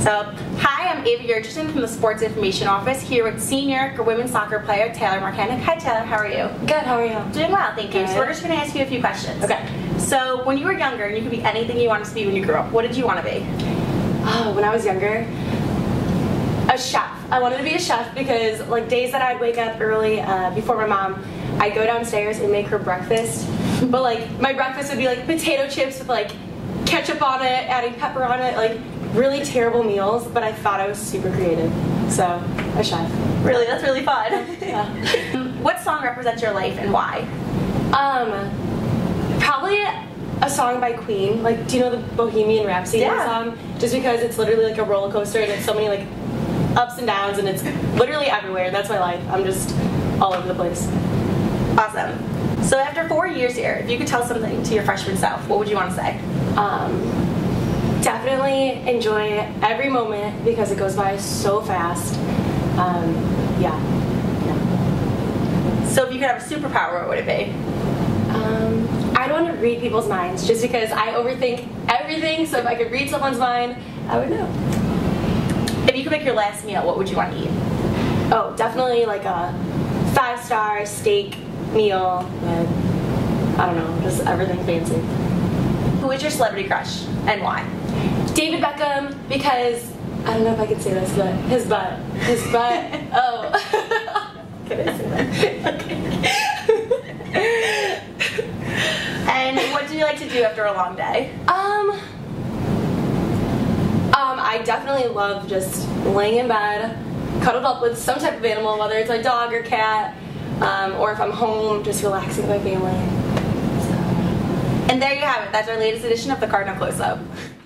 So, hi, I'm Ava Yurchison from the Sports Information Office here with senior women's soccer player Taylor Markanich. Hi Taylor, how are you? Good, how are you? Doing well, thank you. So we're just going to ask you a few questions. Okay. So, when you were younger, and you could be anything you wanted to be when you grew up, what did you want to be? Oh, when I was younger, a chef. I wanted to be a chef because, like, days that I'd wake up early before my mom, I'd go downstairs and make her breakfast. But, like, my breakfast would be, like, potato chips with, like, ketchup on it, adding pepper on it, like, really terrible meals, but I thought I was super creative. So, a chef. Really, that's really fun. Yeah. What song represents your life and why? Probably a song by Queen. Like, do you know the Bohemian Rhapsody song? Just because it's literally like a roller coaster and it's so many like ups and downs and it's literally everywhere. That's my life. I'm just all over the place. Awesome. So after 4 years here, if you could tell something to your freshman self, what would you want to say? Definitely enjoy every moment because it goes by so fast. So if you could have a superpower, what would it be? I'd want to read people's minds just because I overthink everything, so if I could read someone's mind, I would know. If you could make your last meal, what would you want to eat? Oh, definitely like a 5-star steak meal with, I don't know, just everything fancy. Who is your celebrity crush and why? David Beckham, because I don't know if I can say this, but his butt. Oh, can I say that? Okay. And what do you like to do after a long day? I definitely love just laying in bed, cuddled up with some type of animal, whether it's a dog or cat, or if I'm home, just relaxing with my family. And there you have it. That's our latest edition of the Cardinal Close-Up.